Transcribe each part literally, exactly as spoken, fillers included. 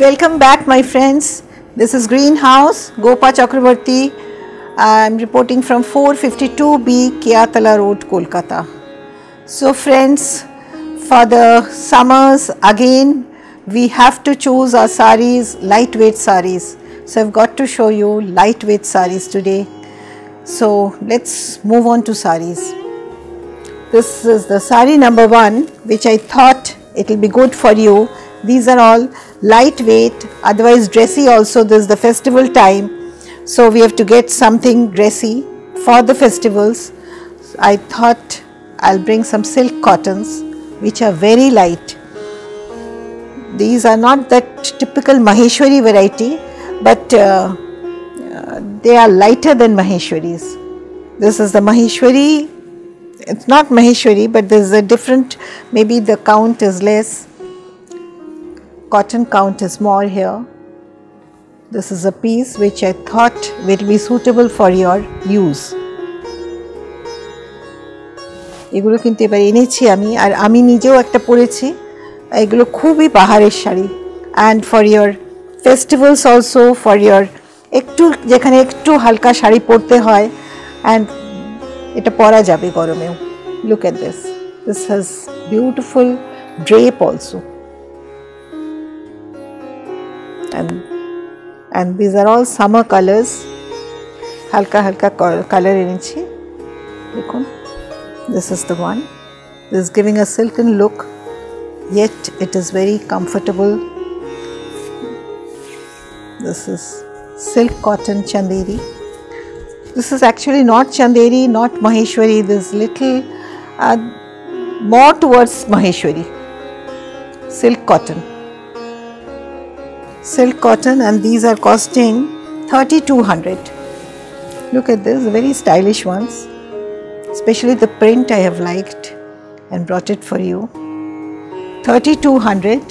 Welcome back my friends, this is Greenhouse, Gopa Chakravarti. I am reporting from four fifty-two B Kayatala Road, Kolkata. So friends, for the summers again we have to choose our saris, lightweight saris. So I have got to show you lightweight saris today. So let's move on to saris. This is the sari number one, which I thought it will be good for you. These are all lightweight, otherwise dressy also. This is the festival time, so we have to get something dressy for the festivals. So I thought I'll bring some silk cottons which are very light. These are not that typical Maheshwari variety, but uh, uh, they are lighter than Maheshwaris. This is the Maheshwari, it's not Maheshwari, but there is a different, maybe the count is less. Cotton count is more here. This is a piece which I thought will be suitable for your use. এগুলো কিনতে এবার এনেছি আমি, আর আমি নিজেও একটা পরেছি। এগুলো খুবই বাহারের sari, and for your festivals also, for your একটু যেখানে একটু হালকা শাড়ি পরতে হয়, and এটা পরা যাবে গরমেও। Look at this. This has beautiful drape also. And, and these are all summer colors. Halka halka color enechi. Dekhun, this is the one. This is giving a silken look, yet it is very comfortable. This is silk cotton Chanderi. This is actually not Chanderi, not Maheshwari. This is little uh, more towards Maheshwari. Silk cotton. Silk cotton, and these are costing thirty-two hundred. Look at this, very stylish ones. Especially the print I have liked and brought it for you. thirty-two hundred,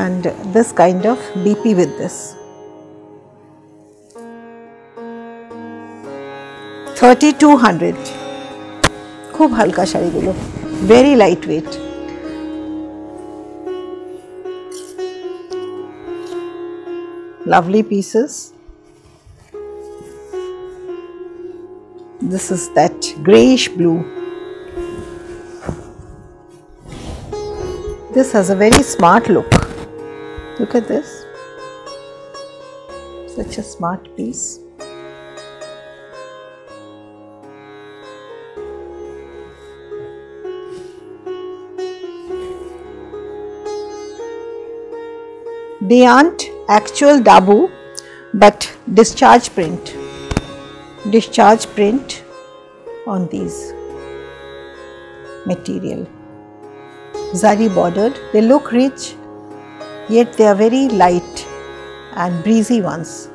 and this kind of B P with this. thirty-two hundred. Khub halka shari gulo, very lightweight. Lovely pieces. This is that grayish blue. This has a very smart look. Look at this. Such a smart piece. They aren't actual Dabu, but discharge print, discharge print on these material. Zari bordered, they look rich, yet they are very light and breezy ones.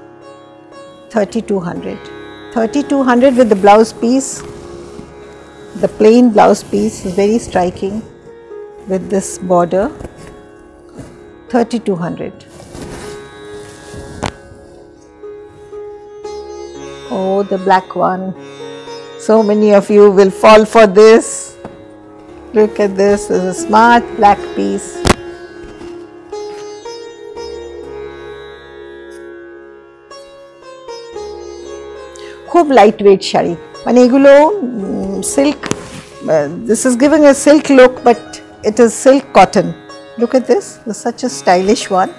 thirty-two hundred. thirty-two hundred with the blouse piece. The plain blouse piece is very striking with this border. thirty-two hundred. Oh, the black one. So many of you will fall for this. Look at this. This is a smart black piece. Khub lightweight shari. Mane egulo silk. This is giving a silk look, but it is silk cotton. Look at this. This is such a stylish one.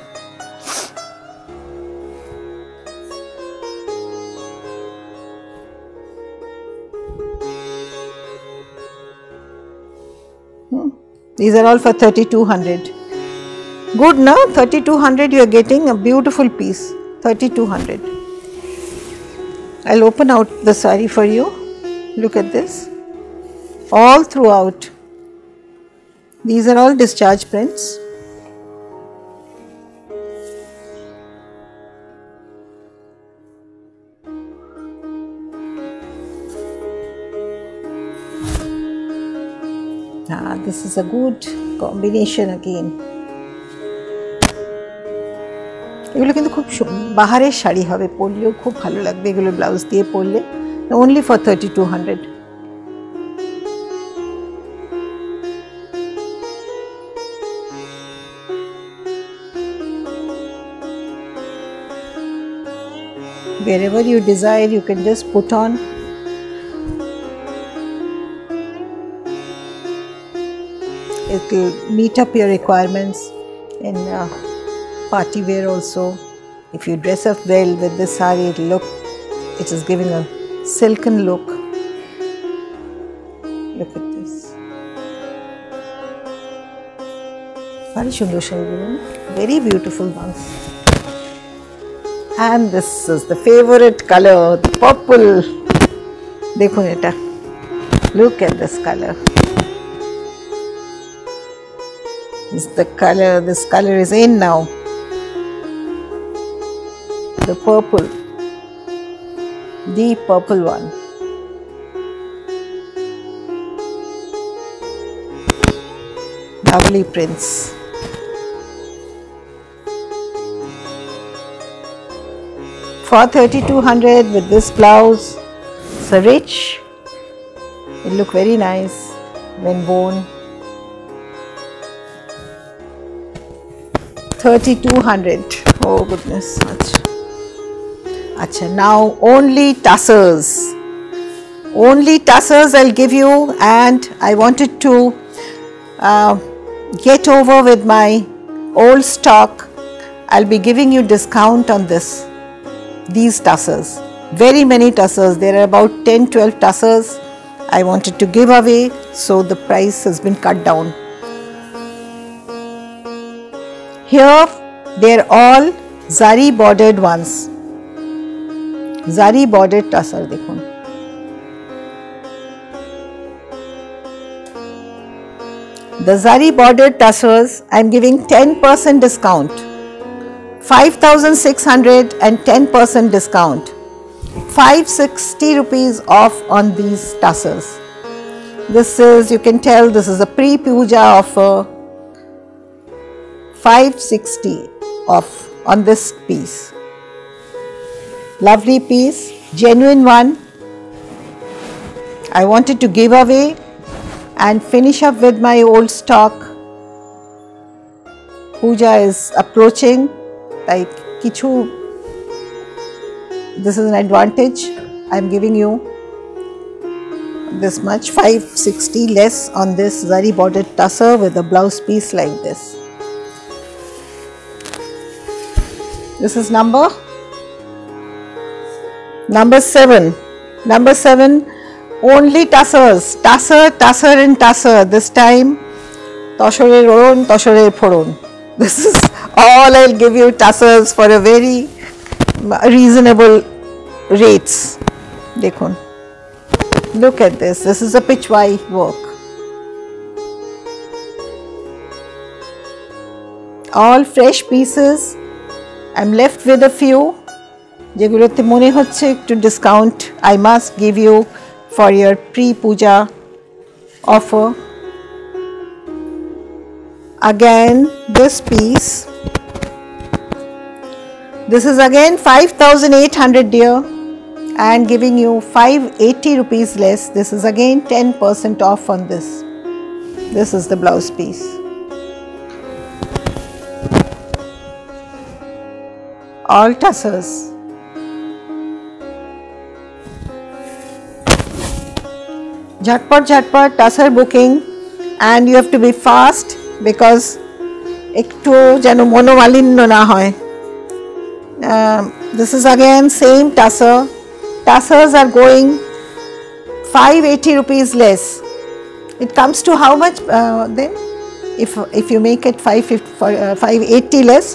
These are all for thirty-two hundred. Good, no? thirty-two hundred you are getting a beautiful piece. thirty-two hundred. I'll open out the sari for you. Look at this. All throughout. These are all discharge prints. Ah, this is a good combination again. এগুলো কিন্তু খুব বাহারে শাড়ি হবে, পরলেও খুব ভালো লাগবে এগুলো blouse দিয়ে পরলে। Only for thirty-two hundred. wherever you desire, you can just put on. It will meet up your requirements in uh, party wear also. If you dress up well with this sari, it look, it is giving a silken look. Look at this. Very very beautiful ones. And this is the favorite color, the purple. Look at this color. This the color, this color is in now. The purple, the purple one. Lovely prints. For thirty-two hundred with this blouse, it's a rich. It look very nice when worn. thirty-two hundred. Oh goodness. Achha, now only tussars. Only tussars I'll give you, and I wanted to uh, get over with my old stock. I'll be giving you discount on this. These tussars. Very many tussars. There are about ten twelve tussars I wanted to give away, so the price has been cut down. Here, they're all zari bordered ones. Zari bordered tassar, dekho. The zari bordered tassars, I'm giving ten percent discount. five thousand six hundred and ten percent discount. five hundred sixty rupees off on these tassars. This is, you can tell, this is a pre-puja offer. five hundred sixty off on this piece. Lovely piece, genuine one. I wanted to give away and finish up with my old stock. Puja is approaching, like kichu. This is an advantage I am giving you. This much, five hundred sixty less on this zari bordered tussar with a blouse piece like this. This is number number seven. Number seven, only tassars. Tassar, tassar, and tassar. This time, toshore roron, toshore phoron. This is all I'll give you tassars for a very reasonable rates. Dekhon. Look at this. This is a Pichwai work. All fresh pieces. I'm left with a few. Jegulote mone hocche to discount I must give you for your pre-puja offer. Again, this piece. This is again five thousand eight hundred, dear, and giving you five hundred eighty rupees less. This is again ten percent off on this. This is the blouse piece. All tassars. Jhatpat jhatpat tassar booking, and you have to be fast because ekto jeno monomalinno na hoy. This is again same tassar. Tassars are going five hundred eighty rupees less. It comes to how much uh, then? If if you make it five fifty, uh, five eighty less.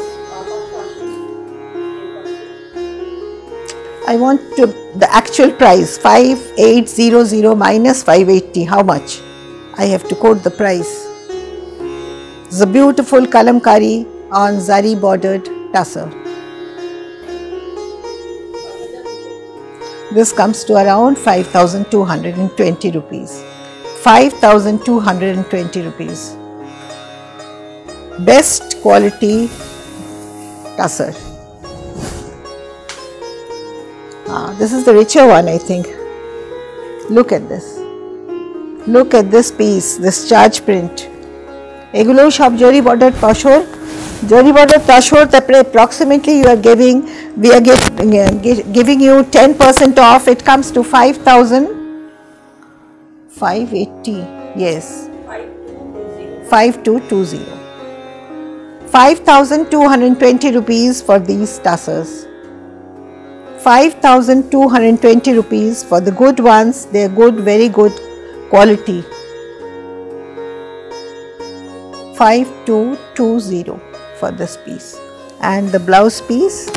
I want to, the actual price, five eight zero zero minus five eighty, how much? I have to quote the price. It's a beautiful Kalamkari on zari bordered tassar. This comes to around five thousand two hundred twenty rupees. five thousand two hundred twenty rupees. Best quality tassar. Ah, this is the richer one, I think. Look at this. Look at this piece, this charge print. Egulo shop jari bordered tashor. Jari bordered tashor, approximately you are giving we are giving, uh, giving you ten percent off. It comes to five thousand five hundred eighty. Yes, five two two zero. five thousand two hundred twenty rupees for these tussers. five thousand two hundred twenty rupees for the good ones. They are good, very good quality. five thousand two hundred twenty for this piece. And the blouse piece,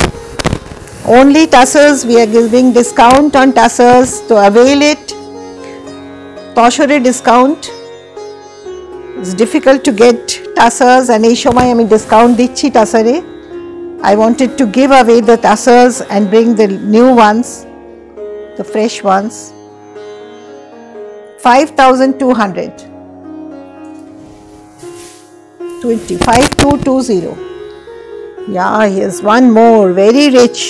only tussers, we are giving discount on tussers, to avail it. Toshore discount, it's difficult to get tussers, and Eshomai ami discount dicchi tussare. I wanted to give away the tussers and bring the new ones, the fresh ones. five thousand two hundred. twenty-five thousand two hundred twenty. Yeah, here's one more, very rich.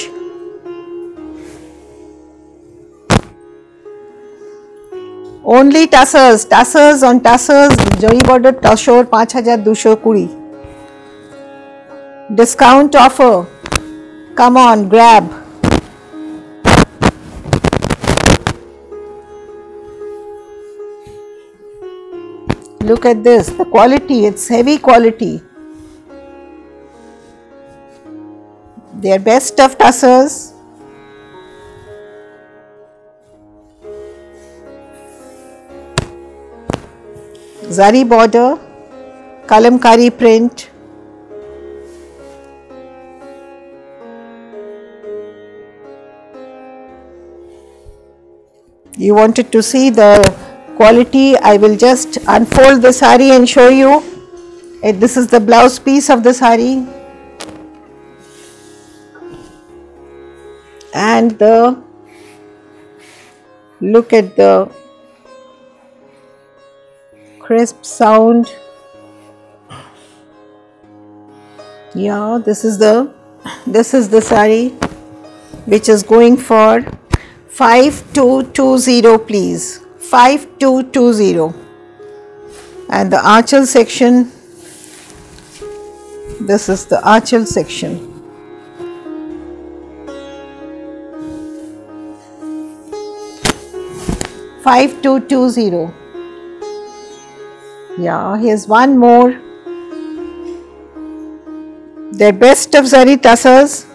Only tussers, tussers on tussers, jari border tussor five thousand two hundred twenty. Discount offer. Come on, grab. Look at this, the quality, it's heavy quality. They are best of tussers. Zari border, Kalamkari print. You wanted to see the quality. I will just unfold the sari and show you. This is the blouse piece of the sari and the look at the crisp sound. Yeah, this is the this is the sari which is going for five thousand two hundred twenty, please. five thousand two hundred twenty. And the archal section, this is the archal section. five thousand two hundred twenty. Yeah, here's one more. The best of zari tussers,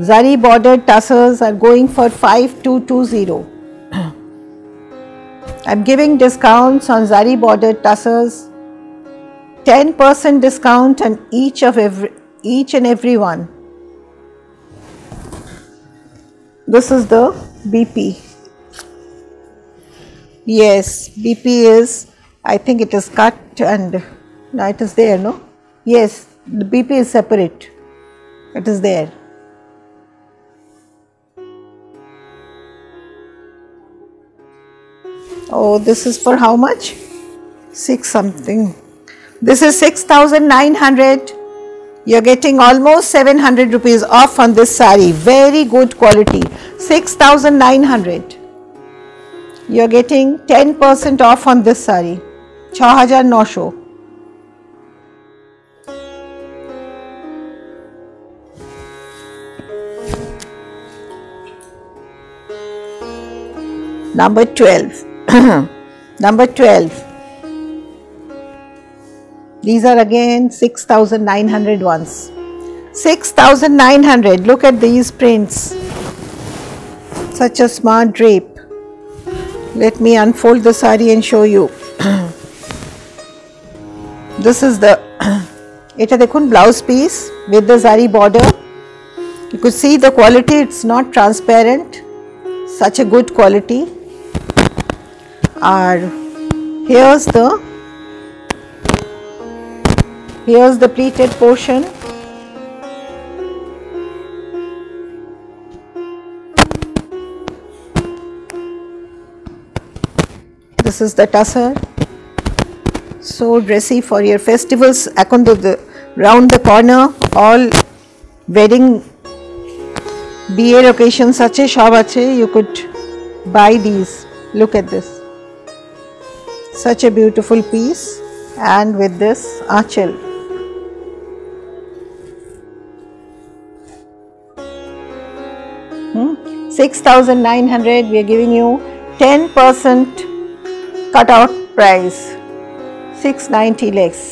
zari bordered tussers are going for five thousand two hundred twenty. I'm giving discounts on zari bordered tussers, ten percent discount on each of every, each and every one. This is the B P. Yes, B P is, I think it is cut and now it is there, no? Yes, the B P is separate. It is there. Oh, this is for how much? Six something. This is six thousand nine hundred. You're getting almost seven hundred rupees off on this sari. Very good quality. six thousand nine hundred. You're getting ten percent off on this sari. six thousand nine hundred. Number twelve. Number twelve. These are again six thousand nine hundred ones. six thousand nine hundred. Look at these prints. Such a smart drape. Let me unfold the sari and show you. This is the eta dekhun blouse piece with the zari border. You could see the quality. It's not transparent. Such a good quality. Are here's the here's the pleated portion. This is the tussar, so dressy for your festivals. Akondo the round the corner, all wedding B A locations ache shob ache, you could buy these. Look at this. Such a beautiful piece, and with this archel. six thousand nine hundred, we are giving you ten percent cut out price, six ninety less.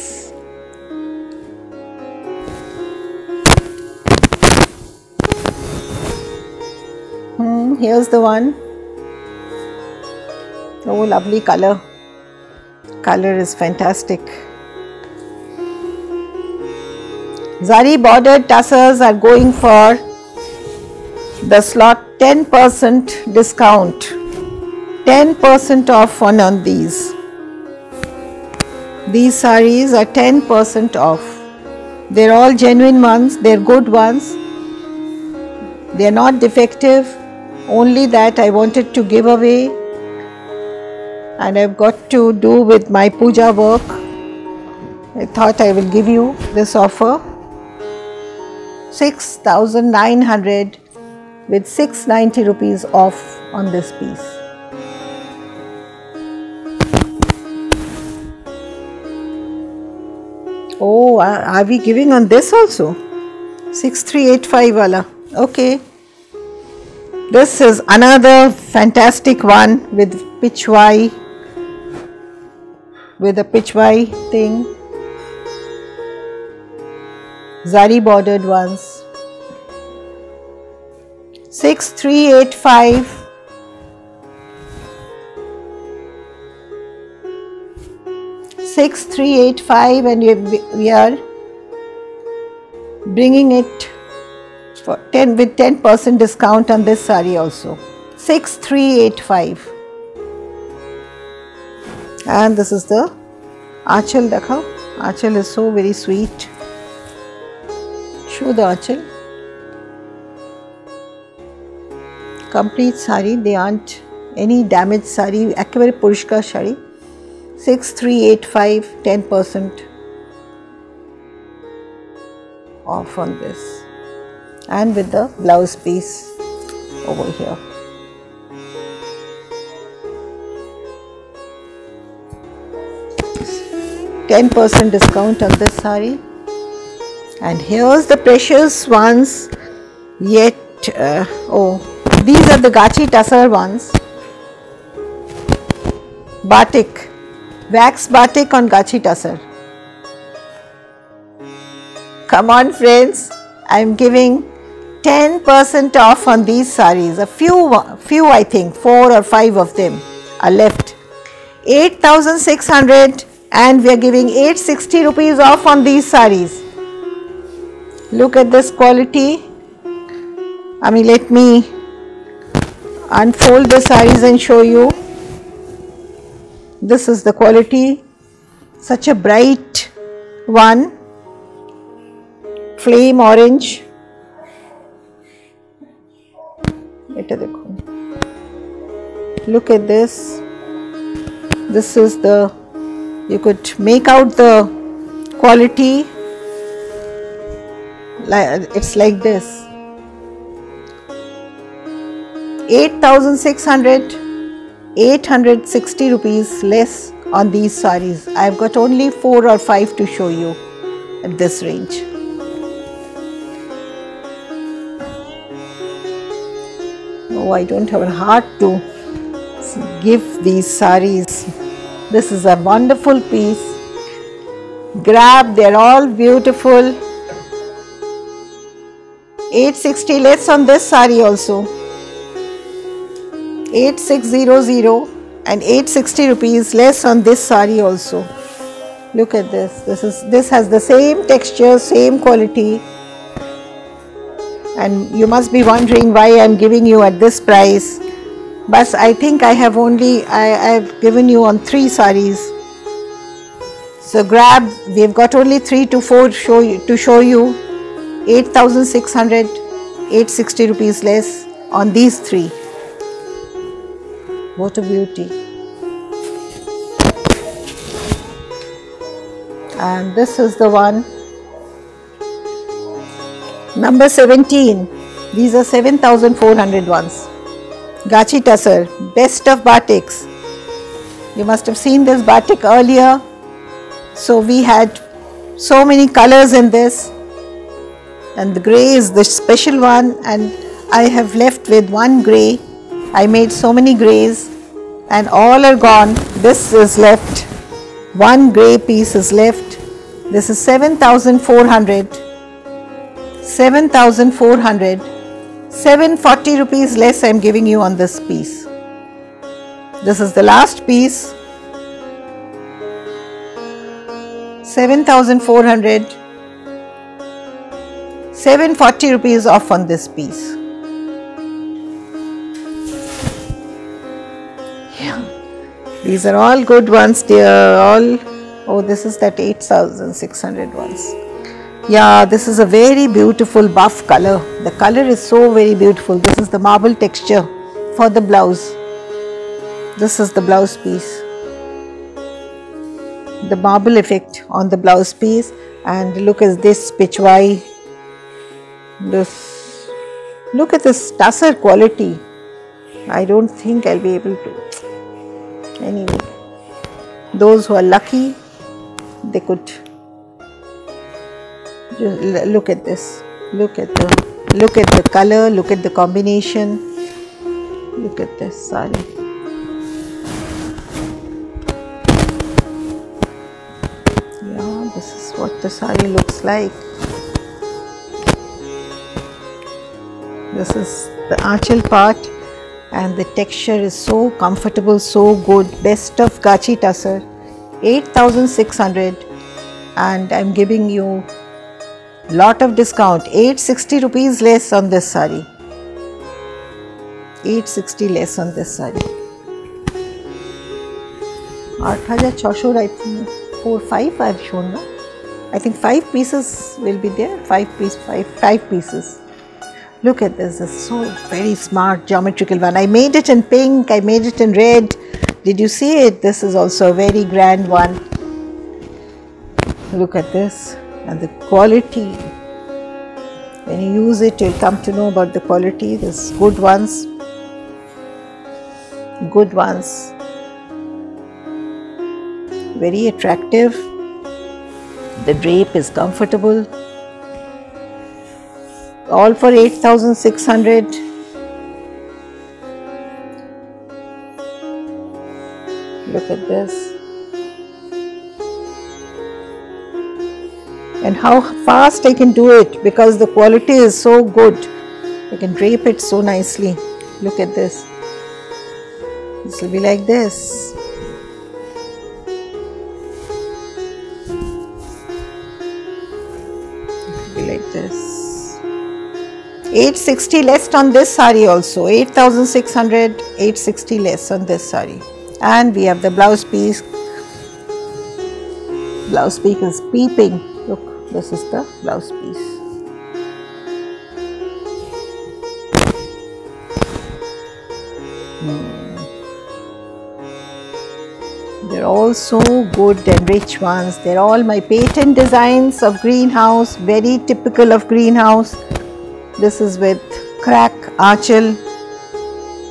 Hmm, here's the one. Oh, lovely color. Color is fantastic. Zari bordered tussars are going for the slot ten percent discount. ten percent off on, on these. These sarees are ten percent off. They're all genuine ones, they're good ones. They're not defective. Only that I wanted to give away, and I've got to do with my puja work. I thought I will give you this offer. six thousand nine hundred with six ninety rupees off on this piece. Oh, are we giving on this also? six three eight five wala. Okay. This is another fantastic one with Pichwai, with a Pichwai thing, Zari bordered ones, six three eight five, six three eight five, and we are bringing it for ten with ten percent discount on this sari also, six three eight five. And this is the achal dakha. Achal is so very sweet. Show the achal. Complete sari, they aren't any damaged sari, ekbare purishkar sari, six three eight five, ten percent off on this. And with the blouse piece over here. ten percent discount on this sari. And here's the precious ones yet, uh, oh, these are the Gachhi Tussar ones. Batik, wax batik on Gachhi Tussar. Come on friends, I am giving ten percent off on these sarees. A few, few I think, four or five of them are left. eight thousand six hundred, and we are giving eight sixty rupees off on these sarees. Look at this quality. I mean, let me unfold the sarees and show you. This is the quality. Such a bright one. Flame orange. Look at this. This is the, you could make out the quality, it's like this. eight thousand six hundred, eight hundred sixty rupees less on these sarees. I have got only four or five to show you at this range. Oh, I don't have a heart to give these sarees. This is a wonderful piece. Grab, they're all beautiful. eight sixty less on this saree also. eight six zero zero, and eight sixty rupees less on this saree also. Look at this. This is, this has the same texture, same quality. And you must be wondering why I am giving you at this price. But I think I have only, I have given you on three sarees. So grab, we have got only three to four show you, to show you. eight thousand six hundred, eight sixty rupees less on these three. What a beauty. And this is the one. Number seventeen, these are seven thousand four hundred ones. Gachhi Tussar, best of batiks. You must have seen this batik earlier. So we had so many colors in this, and the grey is the special one, and I have left with one grey. I made so many greys and all are gone. This is left. One grey piece is left. This is seven thousand four hundred. seven thousand four hundred. seven hundred forty rupees less I am giving you on this piece. This is the last piece. seven thousand four hundred. seven hundred forty rupees off on this piece. These are all good ones, they are all, oh this is that eight thousand six hundred ones. Yeah, this is a very beautiful buff color. The color is so very beautiful. This is the marble texture for the blouse. This is the blouse piece. The marble effect on the blouse piece. And look at this Pichwai. This, look at this tussar quality. I don't think I'll be able to. Anyway, those who are lucky, they could just look at this, look at the, look at the color, look at the combination, look at this sari. Yeah, this is what the sari looks like. This is the aanchal part. And the texture is so comfortable, so good. Best of Gachhi Tussar, eight thousand six hundred, and I'm giving you lot of discount, eight hundred sixty rupees less on this sari. eight hundred sixty less on this sari. eight thousand six hundred, I think four, five I've shown now. I think five pieces will be there. Five piece, five, five pieces. Look at this, this is so very smart geometrical one. I made it in pink, I made it in red. Did you see it? This is also a very grand one. Look at this and the quality. When you use it, you'll come to know about the quality. There's good ones, good ones. Very attractive. The drape is comfortable. All for eight thousand six hundred. Look at this. And how fast I can do it because the quality is so good. I can drape it so nicely. Look at this. This will be like this. It will be like this. eight hundred sixty less on this sari also, eight thousand six hundred, eight hundred sixty less on this sari. And we have the blouse piece. Blouse piece is peeping. Look, this is the blouse piece. Hmm. They're all so good and rich ones. They're all my patent designs of Greenhouse, very typical of Greenhouse. This is with crack aanchal,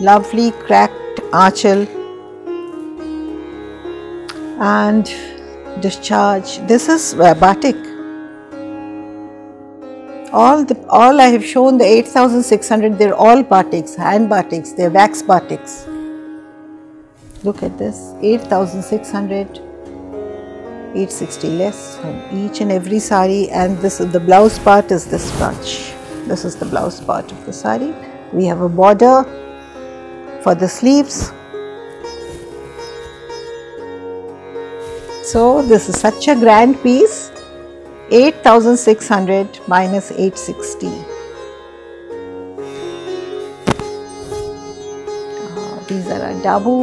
lovely cracked aanchal and discharge. This is uh, batik. All the all I have shown the eight thousand six hundred. They're all batiks, hand batiks. They're wax batiks. Look at this, eight thousand six hundred. eight hundred sixty less on each and every sari. And this the blouse part is this much. This is the blouse part of the sari. We have a border for the sleeves. So this is such a grand piece. eight thousand six hundred minus eight hundred sixty. Uh, these are our Dabu.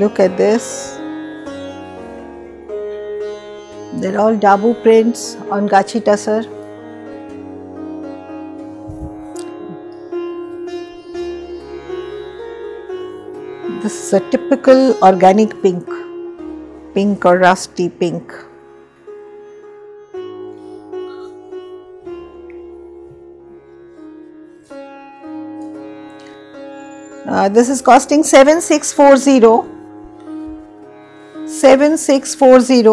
Look at this. They're all Dabu prints on Gachhi Tussar. This is a typical organic pink, pink or rusty pink. Uh, this is costing seven thousand six hundred forty. seven six four zero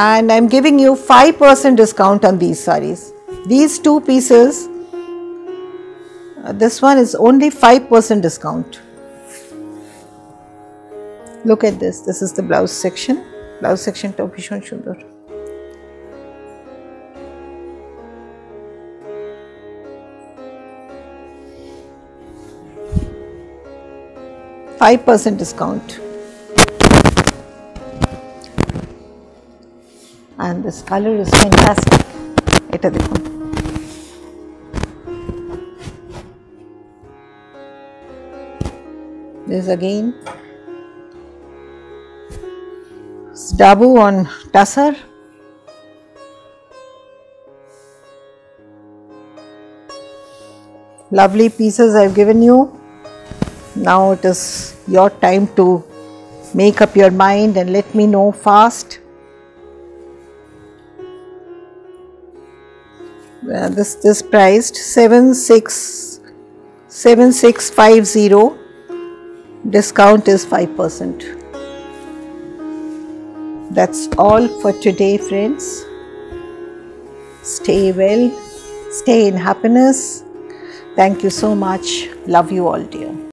and I'm giving you five percent discount on these sarees. These two pieces, uh, this one is only five percent discount. Look at this, this is the blouse section. Blouse section to bishon sundor. five percent discount. And this color is fantastic. Eta dekho. This again. Dabu on Tussar. Lovely pieces I've given you. Now it is your time to make up your mind and let me know fast. Uh, this this priced seven six seven six five zero. Discount is five percent. That's all for today, friends. Stay well, stay in happiness. Thank you so much. Love you all, dear.